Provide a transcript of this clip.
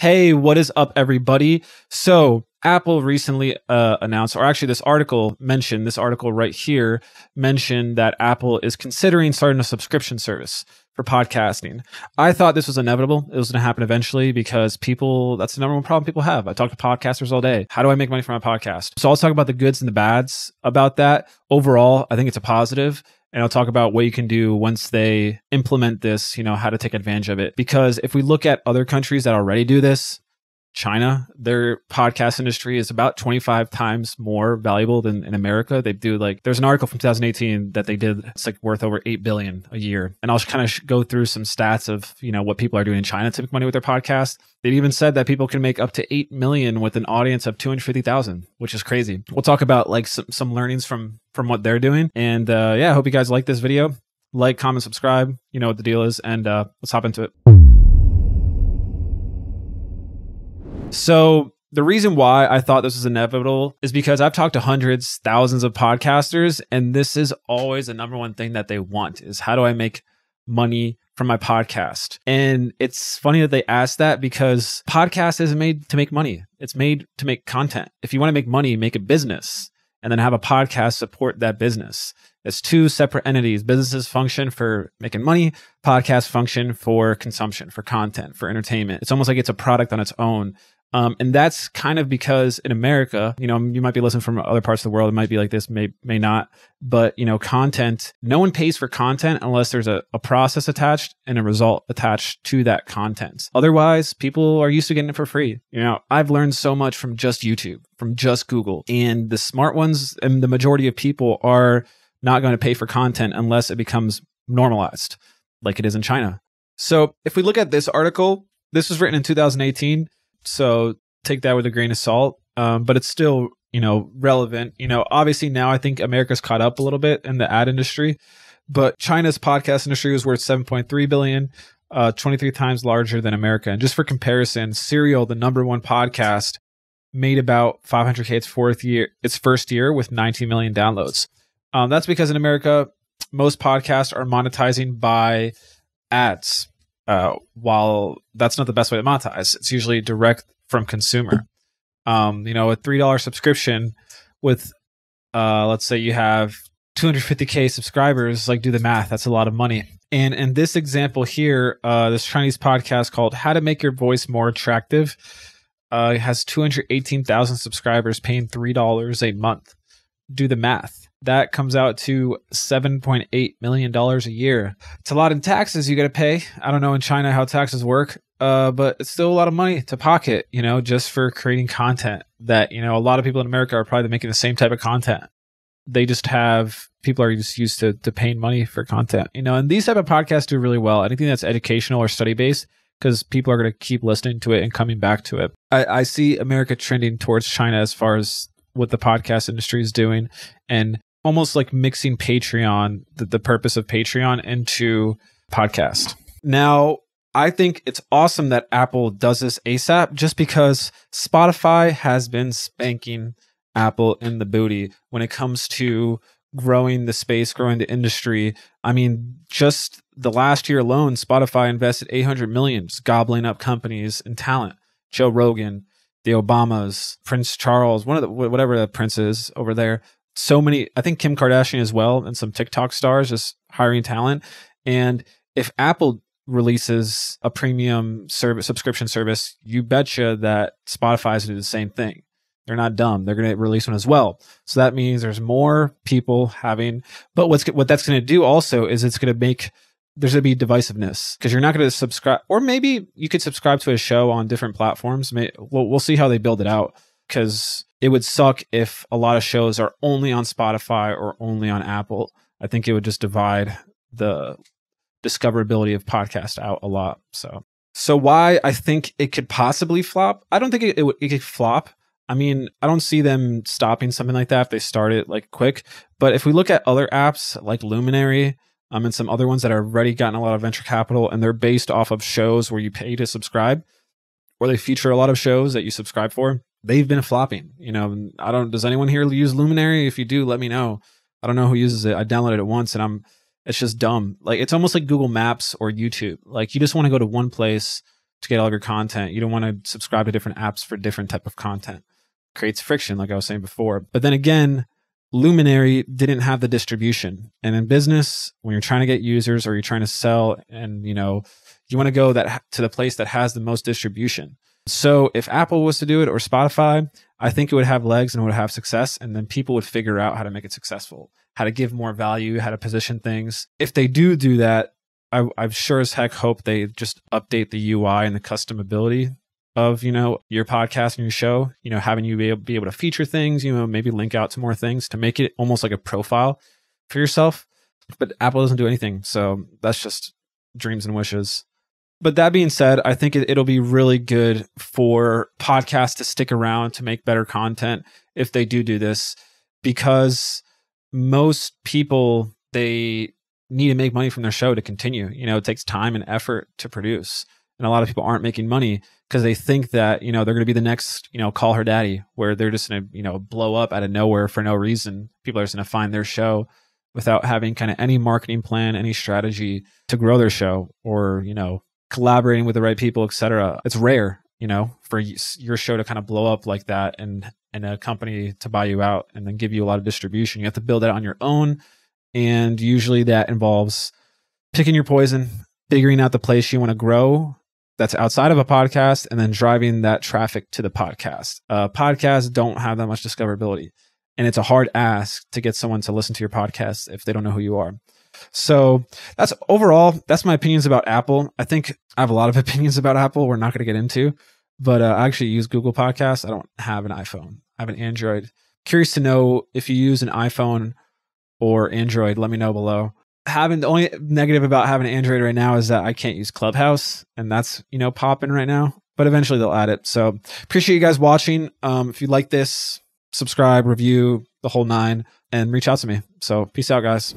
Hey, what is up, everybody? So Apple recently announced, or actually this article right here mentioned that Apple is considering starting a subscription service for podcasting. I thought this was inevitable. It was going to happen eventually because people, that's the number one problem people have. I talk to podcasters all day. How do I make money from my podcast? So I'll talk about the goods and the bads about that. Overall, I think it's a positive. And I'll talk about what you can do once they implement this, you know, how to take advantage of it. Because if we look at other countries that already do this, China, their podcast industry is about 25 times more valuable than in America. They do like, there's an article from 2018 that they did, it's like worth over $8 billion a year. And I'll kind of go through some stats of, you know, what people are doing in China to make money with their podcast. They've even said that people can make up to 8 million with an audience of 250,000, which is crazy. We'll talk about like some learnings from what they're doing. And yeah, I hope you guys like this video. Like, comment, subscribe, you know what the deal is. And let's hop into it. So the reason why I thought this was inevitable is because I've talked to hundreds, thousands of podcasters, and this is always the number one thing that they want is, how do I make money from my podcast? And it's funny that they ask that because podcast isn't made to make money. It's made to make content. If you want to make money, make a business and then have a podcast support that business. It's two separate entities. Businesses function for making money. Podcasts function for consumption, for content, for entertainment. It's almost like it's a product on its own. And that's kind of because in America, you know, you might be listening from other parts of the world. It might be like this, may not. But, you know, content, no one pays for content unless there's a process attached and a result attached to that content. Otherwise, people are used to getting it for free. You know, I've learned so much from just YouTube, from just Google. And the smart ones and the majority of people are not going to pay for content unless it becomes normalized like it is in China. So if we look at this article, this was written in 2018. So take that with a grain of salt, but it's still, you know, relevant. You know, obviously now I think America's caught up a little bit in the ad industry, but China's podcast industry was worth $7.3 billion, 23 times larger than America. And just for comparison, Serial, the number one podcast, made about $500K its first year with 19 million downloads. That's because in America, most podcasts are monetizing by ads. While that's not the best way to monetize, it's usually direct from consumer. You know, a $3 subscription with, let's say you have 250K subscribers, like do the math, that's a lot of money. And in this example here, this Chinese podcast called How to Make Your Voice More Attractive, it has 218,000 subscribers paying $3 a month. Do the math. That comes out to $7.8 million a year. It's a lot in taxes you got to pay. I don't know in China how taxes work, but it's still a lot of money to pocket, you know, just for creating content that, you know, a lot of people in America are probably making the same type of content. They just have, people are just used to paying money for content, you know, and these type of podcasts do really well. Anything that's educational or study-based, because people are going to keep listening to it and coming back to it. I see America trending towards China as far as what the podcast industry is doing, and almost like mixing Patreon, the purpose of Patreon, into podcast. Now, I think it's awesome that Apple does this ASAP just because Spotify has been spanking Apple in the booty when it comes to growing the space, growing the industry. I mean, just the last year alone, Spotify invested $800 million, gobbling up companies and talent. Joe Rogan, the Obamas, Prince Charles, one of the, whatever the prince is over there. So many, I think Kim Kardashian as well, and some TikTok stars just hiring talent. And if Apple releases a premium service, subscription service, you betcha that Spotify's gonna do the same thing. They're not dumb. They're gonna release one as well. So that means there's more people having, but what that's gonna do also is it's gonna make, there's gonna be divisiveness because you're not gonna subscribe, or maybe you could subscribe to a show on different platforms. We'll see how they build it out, because it would suck if a lot of shows are only on Spotify or only on Apple. I think it would just divide the discoverability of podcasts out a lot. So why I think it could possibly flop? I don't think it could flop. I mean, I don't see them stopping something like that if they start it like quick. But if we look at other apps like Luminary, and some other ones that have already gotten a lot of venture capital, and they're based off of shows where you pay to subscribe, or they feature a lot of shows that you subscribe for, they've been flopping. You know, I don't, does anyone here use Luminary? If you do, let me know. I don't know who uses it. I downloaded it once and it's just dumb. Like, it's almost like Google Maps or YouTube. Like, you just want to go to one place to get all of your content. You don't want to subscribe to different apps for different type of content. It creates friction, like I was saying before. But then again, Luminary didn't have the distribution. And in business, when you're trying to get users or you're trying to sell, and you know, you want to go that to the place that has the most distribution. So if Apple was to do it or Spotify, I think it would have legs and it would have success. And then people would figure out how to make it successful, how to give more value, how to position things. If they do that, I'm sure as heck hope they just update the UI and the customability of, you know, your podcast and your show, you know, having you be able to feature things, you know, maybe link out to more things to make it almost like a profile for yourself. But Apple doesn't do anything. So that's just dreams and wishes. But that being said, I think it'll be really good for podcasts to stick around to make better content if they do this, because most people, they need to make money from their show to continue. You know, it takes time and effort to produce. And a lot of people aren't making money because they think that, you know, they're going to be the next, you know, Call Her Daddy, where they're just going to, you know, blow up out of nowhere for no reason. People are just going to find their show without having kind of any marketing plan, any strategy to grow their show, or, you know, collaborating with the right people, etc. It's rare, you know, for your show to kind of blow up like that and a company to buy you out and then give you a lot of distribution. You have to build that on your own. And usually that involves picking your poison, figuring out the place you want to grow that's outside of a podcast, and then driving that traffic to the podcast. Podcasts don't have that much discoverability. And it's a hard ask to get someone to listen to your podcast if they don't know who you are. So that's overall, that's my opinions about Apple. I think I have a lot of opinions about Apple we're not going to get into, but I actually use Google Podcasts. I don't have an iPhone. I have an Android. Curious to know if you use an iPhone or Android, let me know below. The only negative about having an Android right now is that I can't use Clubhouse, and that's, you know, popping right now, but eventually they'll add it. So appreciate you guys watching. If you like this, subscribe, review, the whole nine, and reach out to me. So peace out, guys.